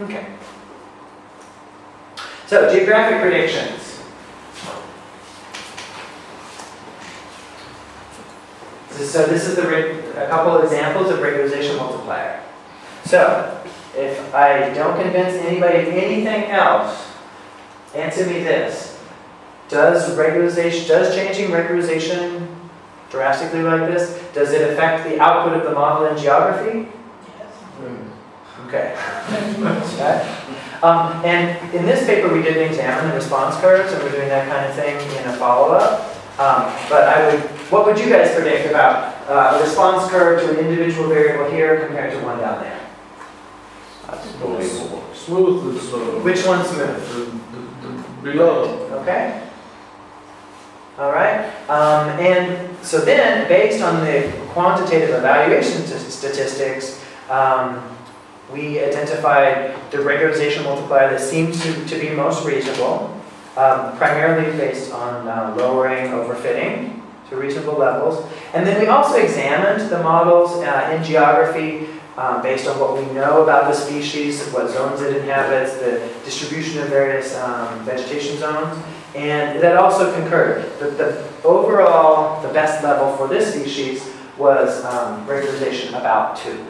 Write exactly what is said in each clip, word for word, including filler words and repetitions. Okay. So, geographic predictions. So this is the, a couple of examples of regularization multiplier. So, if I don't convince anybody of anything else, answer me this. Does regularization, does changing regularization drastically like this, does it affect the output of the model in geography? Yes. Mm. Okay. Okay. Um, and in this paper we didn't examine the response curves, and we're doing that kind of thing in a follow-up. Um, but I would, what would you guys predict about uh, a response curve to an individual variable here compared to one down there? That's believable. Smooth is uh, which one's smooth? The, the, the below. Okay. All right. Um, and so then, based on the quantitative evaluation statistics, um, we identified the regularization multiplier that seemed to, to be most reasonable. Um, primarily based on uh, lowering overfitting to reasonable levels. And then we also examined the models uh, in geography um, based on what we know about the species, what zones it inhabits, the distribution of various um, vegetation zones, and that also concurred. The, the overall, the best level for this species was um, regularization about two.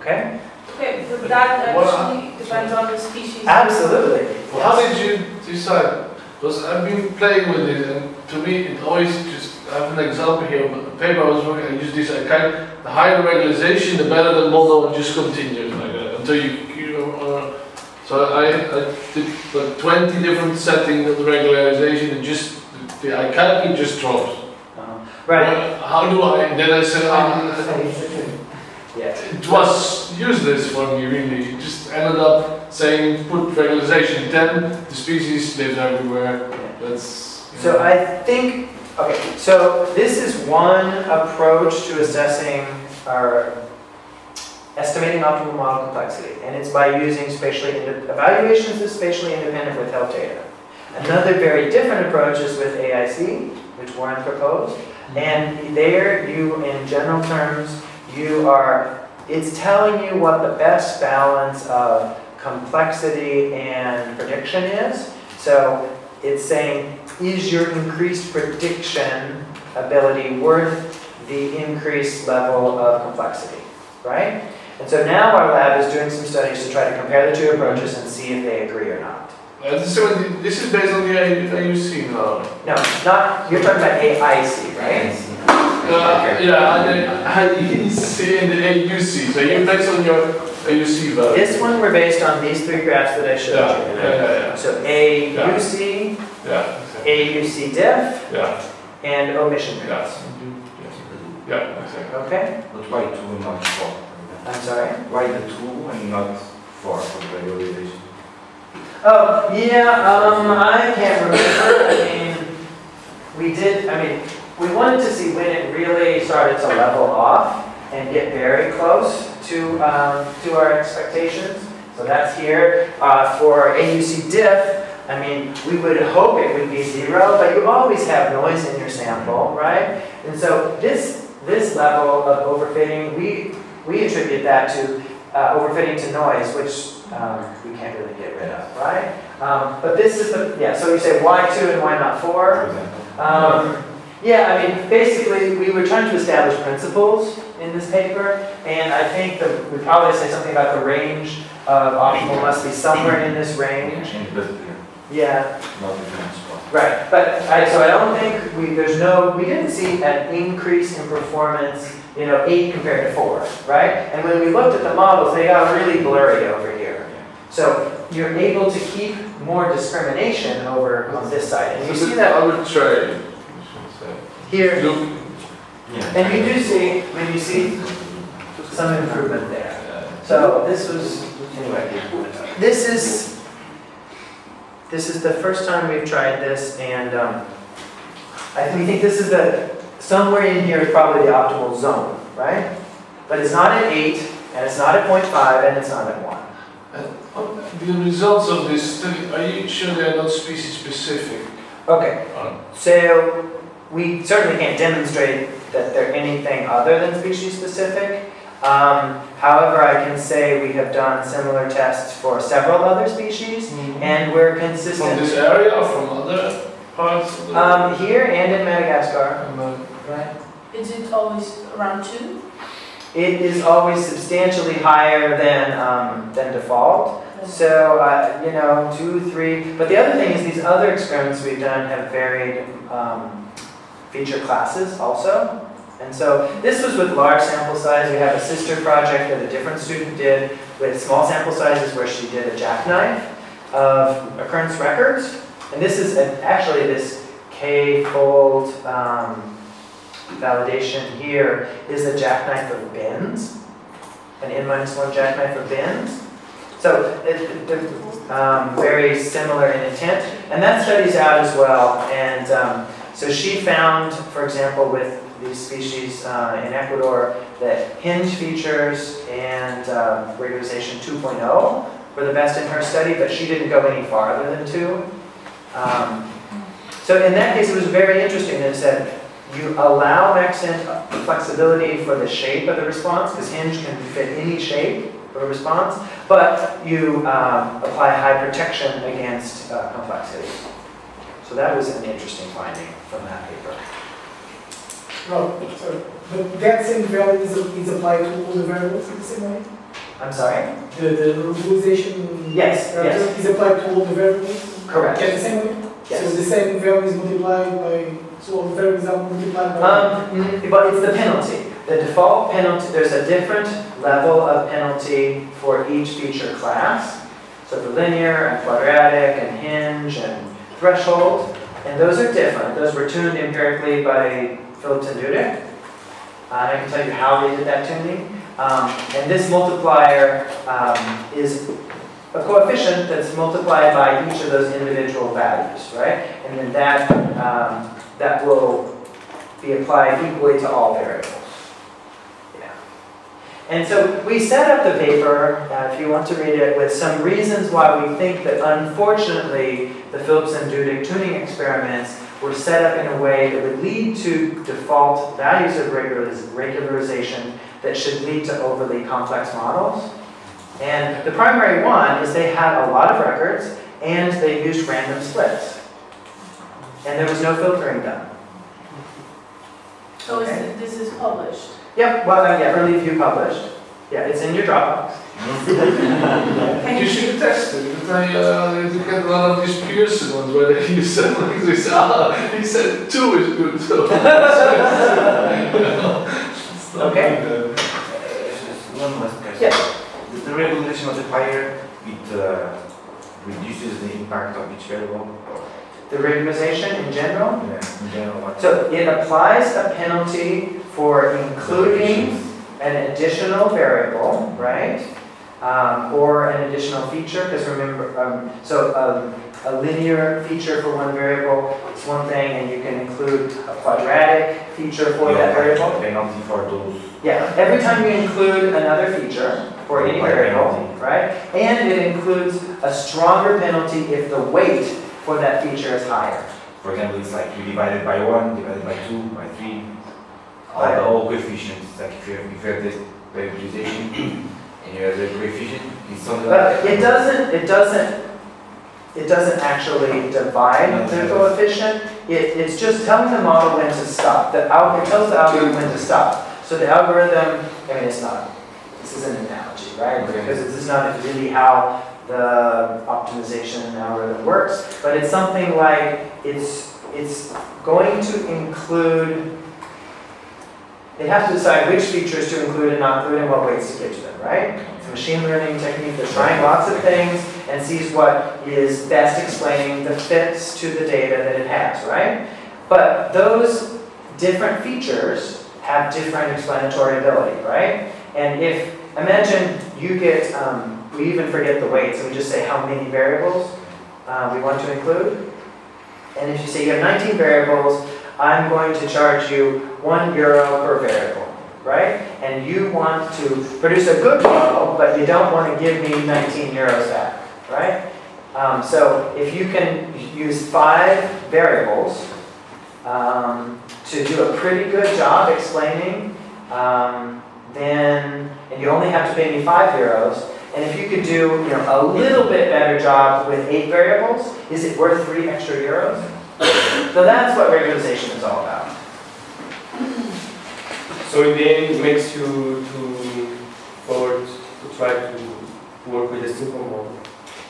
Okay? Okay, but that actually depends on the species. Absolutely. Well, how did you decide? Because I've been playing with it, and to me, it always just. I have an example here. A paper I was working, I used this. I kind of, the higher regularization, the better the model, and just continues like that until you. you know, uh, so I, I did like twenty different settings of the regularization, and just the iconic just drops. Uh-huh. Right. Well, how do I? Then I said, um, yeah. It was useless for me, really. It just ended up saying put regularization ten, the species lives everywhere. Yeah. That's, so know. I think, okay, so this is one approach to assessing our estimating optimal model complexity, and it's by using spatially evaluations of spatially independent withheld data. Another very different approach is with A I C, which Warren proposed, mm-hmm. and there you, in general terms, You are, it's telling you what the best balance of complexity and prediction is. So it's saying, is your increased prediction ability worth the increased level of complexity, right? And so now our lab is doing some studies to try to compare the two approaches and see if they agree or not. Uh, so this is based on the A U C now? No, not, you're talking about A I C, right? Uh, yeah, A I C and the A U C. So you're based on your A U C value. This one we're based on these three graphs that I showed yeah, you. Yeah, yeah, yeah. So A U C, yeah. A U C diff, yeah. and omission rate. Yes. Yeah, exactly. Okay. But why two and not four? I'm sorry? Why the two and not four for the regularization? Oh, yeah, um, I can't remember. I mean, we did, I mean, we wanted to see when it really started to level off and get very close to um, to our expectations. So that's here. Uh, for A U C diff, I mean, we would hope it would be zero, but you always have noise in your sample, right? And so this this level of overfitting, we we attribute that to uh, overfitting to noise, which um, we can't really get rid of, right? Um, but this is the yeah. So we say why two and why not four? Um, Yeah, I mean, basically, we were trying to establish principles in this paper, and I think that we probably say something about the range of optimal must be somewhere in this range. Yeah. Right, but I, so I don't think we there's no we didn't see an increase in performance, you know, eight compared to four, right? And when we looked at the models, they got really blurry over here. So you're able to keep more discrimination over on this side, and you see that arbitrary. Here, yeah. And you do see, when you see some improvement there. So this was, anyway, this is, this is the first time we've tried this, and um, I, we think this is the, somewhere in here is probably the optimal zone, right? But it's not at eight, and it's not at point five, and it's not at one. And the results of this study, are you sure they're not species specific? Okay, so, we certainly can't demonstrate that they're anything other than species specific. Um, however, I can say we have done similar tests for several other species, mm-hmm. and we're consistent. From this area or from other parts? Of the um, here and in Madagascar. Right. Is it always around two? It is always substantially higher than um, than default. So, uh, you know, two, three. But the other thing is these other experiments we've done have varied um, feature classes also. And so this was with large sample size. We have a sister project that a different student did with small sample sizes where she did a jackknife of occurrence records. And this is an, actually this K-fold um, validation here is a jackknife of bins, an n minus one jackknife of bins. So it's um, very similar in intent, and that study's out as well. And um, so she found, for example, with these species uh, in Ecuador, that hinge features and uh, regularization two point oh were the best in her study, but she didn't go any farther than two. Um, so in that case, it was very interesting. It said you allow MaxEnt flexibility for the shape of the response, because hinge can fit any shape of a response, but you um, apply high protection against uh, complexity. So that was an interesting finding from that paper. Oh, sorry. But that same value is, is applied to all the variables in the same way? I'm sorry? The, the regularization yes, yes. is applied to all the variables? Correct. In the same way? Yes. So the same value is multiplied by, so all the variables are multiplied by? Um, but it's the penalty. The default penalty, there's a different level of penalty for each feature class. So for linear and quadratic and hinge and threshold, and those are different. Those were tuned empirically by Phillips and Dudík. Uh, I can tell you how they did that tuning. Um, and this multiplier um, is a coefficient that's multiplied by each of those individual values, right? And then that, um, that will be applied equally to all variables. Yeah. And so we set up the paper, uh, if you want to read it, with some reasons why we think that unfortunately the Phillips and Dudík tuning experiments were set up in a way that would lead to default values of regularization that should lead to overly complex models. And the primary one is they had a lot of records and they used random splits. And there was no filtering done. So okay. Is it, this is published? Yep, well, uh, yeah, early view published. Yeah, it's in your Dropbox. You should test it. I uh, look at one of these Pearson ones where he said like this. Ah, he said two is good. So okay. Good. Uh, one last question. Yeah. The regularization multiplier it uh, reduces the impact of each variable. The regularization in general. Yeah. In general. So it applies a penalty for including an additional variable, right? Um, or an additional feature, because remember, um, so um, a linear feature for one variable is one thing, and you can include a quadratic feature for yeah, that variable. Penalty for those. Yeah, every time you include another feature for any variable, penalty. Right? And it includes a stronger penalty if the weight for that feature is higher. For example, it's like you divide it by one, divided by two, by three. Like the whole coefficients, like if you have, if you have this regularization and you have the coefficient, it's something like it doesn't, it doesn't, it doesn't actually divide the coefficient. It, it's just telling the model when to stop. The al it tells the algorithm when to stop. So the algorithm, I mean, it's not. This is an analogy, right? Okay. Because this is not really how the optimization algorithm works. But it's something like it's it's going to include. It has to decide which features to include and not include and what weights to give to them, right? It's a machine learning technique that's trying lots of things and sees what is best explaining the fits to the data that it has, right? But those different features have different explanatory ability, right? And if, imagine you get, um, we even forget the weights and we just say how many variables uh, we want to include. And if you say you have nineteen variables, I'm going to charge you one euro per variable, right? And you want to produce a good model, but you don't want to give me nineteen euros back, right? Um, so if you can use five variables um, to do a pretty good job explaining um, then, and you only have to pay me five euros, and if you could do, you know, a little bit better job with eight variables, is it worth three extra euros? So that's what regularization is all about. So in the end, it makes you to forward to try to work with a simple model.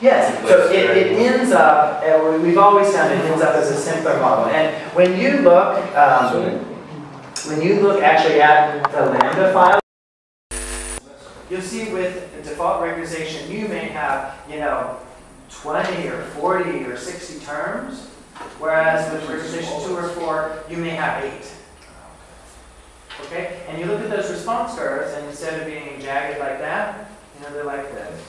Yes, so it, it ends up, and we've always found it ends up as a simpler model. And when you look, um, when you look actually at the lambda file, you'll see with default regularization, you may have, you know, twenty or forty or sixty terms, whereas with regularization two or four, you may have eight. Okay, and you look at those response curves, and instead of being jagged like that, you know, they're like this.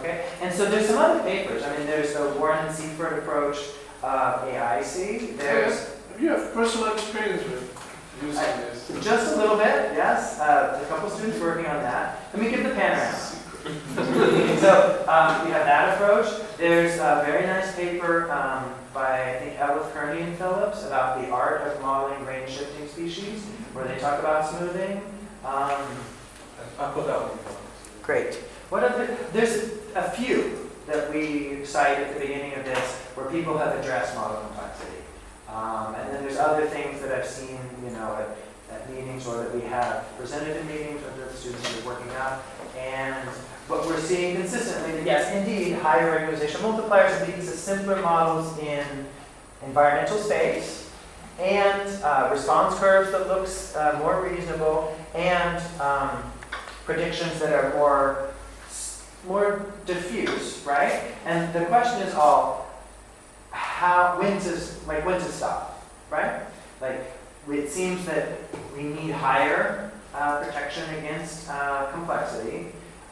Okay, and so there's some other papers. I mean, there's the Warren and Seifert approach, uh, A I C. There's. Have you have personal experience with using I, this? Just a little bit, yes. Uh, a couple students working on that. Let me give the panorama. So um, we have that approach. There's a very nice paper um, by I think Elith, Kearney, and Phillips about the art of modeling range shifting species, where they talk about smoothing. Um, I'll put that one. Great. What other, there's a few that we cite at the beginning of this where people have addressed model complexity. Um, and then there's other things that I've seen, you know, at, at meetings or that we have presented in meetings or the students that are working on. And what we're seeing consistently that yes, indeed, higher regularization multipliers are leading to simpler models in environmental space and uh, response curves that looks uh, more reasonable and um, predictions that are more more diffuse, right? And the question is all how when to like when to stop, right? Like it seems that we need higher uh, protection against uh, complexity,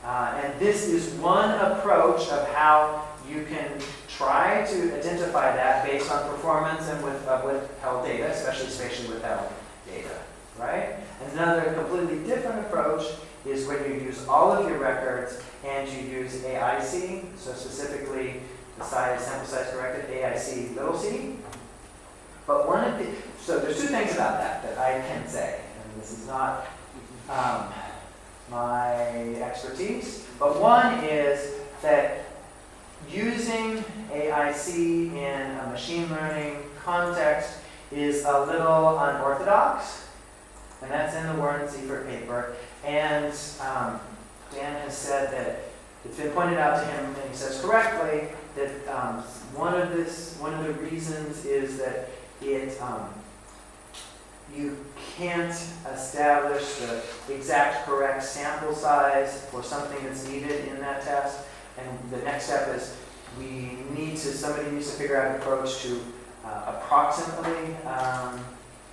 uh, and this is one approach of how you can try to identify that based on performance and with uh, withheld data, especially spatially withheld data, right? And another completely different approach is when you use all of your records and you use A I C, so specifically the size, sample size corrected, A I C, little c. But one of the, so there's two things about that that I can say, and this is not um, my expertise, but one is that using A I C in a machine learning context is a little unorthodox, and that's in the Warren Seifert paper. And um, Dan has said that it's been pointed out to him, and he says correctly, that um, one of this one of the reasons is that it um, you can't establish the exact correct sample size for something that's needed in that test. And the next step is we need to somebody needs to figure out an approach to uh, approximately um,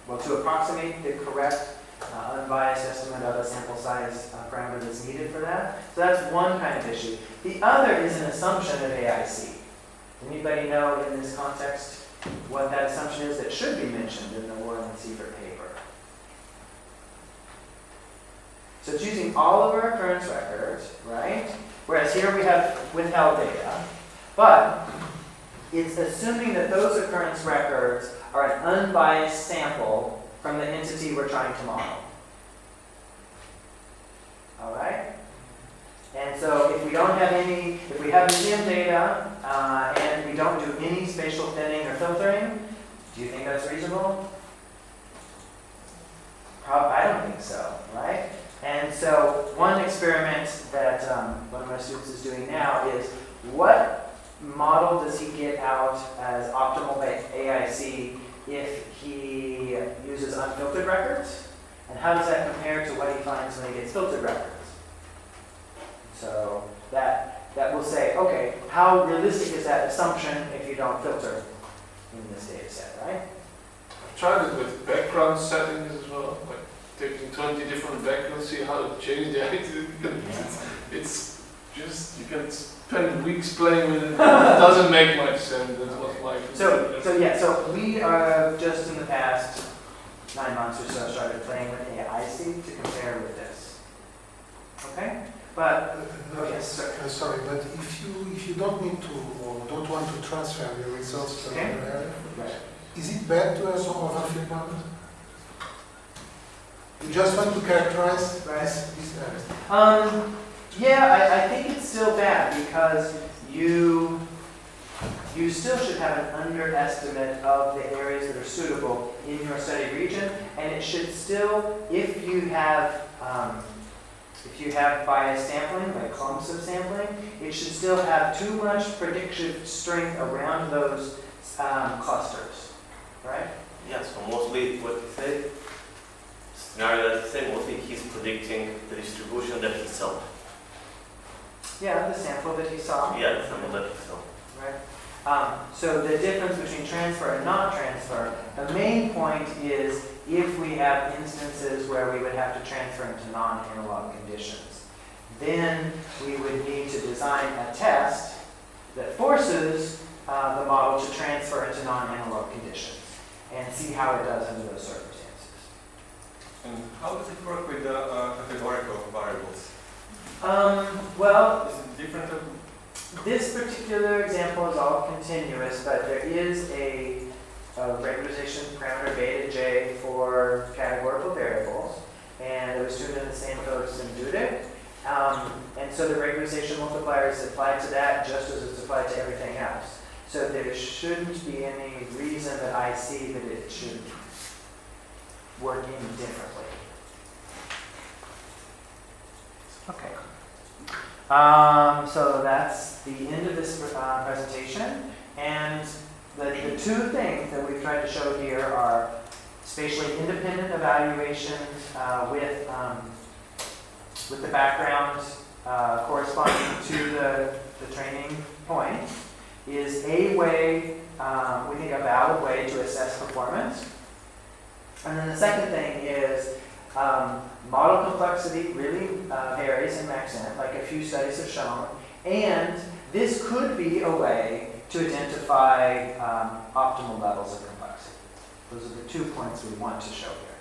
well to approximate the correct. Uh, unbiased estimate of the sample size uh, parameter that's needed for that. So that's one kind of issue. The other is an assumption of A I C. Anybody know in this context what that assumption is that should be mentioned in the Warren and Seifert paper? So it's using all of our occurrence records, right? Whereas here we have withheld data, but it's assuming that those occurrence records are an unbiased sample from the entity we're trying to model. All right? And so if we don't have any, if we have museum data uh, and we don't do any spatial thinning or filtering, do you think that's reasonable? Probably, I don't think so, right? And so one experiment that um, one of my students is doing now is what model does he get out as optimal A I C if he uses unfiltered records, and how does that compare to what he finds when he gets filtered records? So that that will say, okay, how realistic is that assumption if you don't filter in this data set, right? I've tried it with background settings as well, like taking twenty different backgrounds, see how to change the idea. It's, it's just, you can spend weeks playing with it, it doesn't make much sense. That's what my so, so yeah, so we are just in the past nine months or so started playing with A I C to compare with this. Okay? But uh, okay, sorry. Uh, sorry, but if you if you don't need to or don't want to transfer your results to okay. another area, right. Is it bad to have some of our field models? You just want to characterize this, this error? Um, yeah, I, I think it's still bad because you, you still should have an underestimate of the areas that are suitable in your study region, and it should still, if you have, um, if you have biased sampling, like clumps of sampling, it should still have too much predictive strength around those um, clusters, right? Yeah, so mostly what you say, scenario that you say, mostly he's predicting the distribution that he saw. Yeah, the sample that he saw. Yeah, the sample that he saw. Right. Um, so the difference between transfer and non-transfer, the main point is if we have instances where we would have to transfer into non-analog conditions, then we would need to design a test that forces uh, the model to transfer into non-analog conditions and see how it does under those circumstances. And how does it work with the uh, categorical variables? Um, well, is it different? This particular example is all continuous, but there is a, a regularization parameter beta j for categorical variables, and it was doing the same code as in Dudík. Um, and so the regularization multiplier is applied to that just as it's applied to everything else. So there shouldn't be any reason that I see that it should work any differently. Okay. Um, so that's the end of this uh, presentation, and the, the two things that we've tried to show here are spatially independent evaluations uh, with, um, with the background uh, corresponding to the, the training point is a way, um, we think a valid way to assess performance. And then the second thing is um, model complexity really uh, varies in MaxEnt, like a few studies have shown, and this could be a way to identify um, optimal levels of complexity. Those are the two points we want to show here.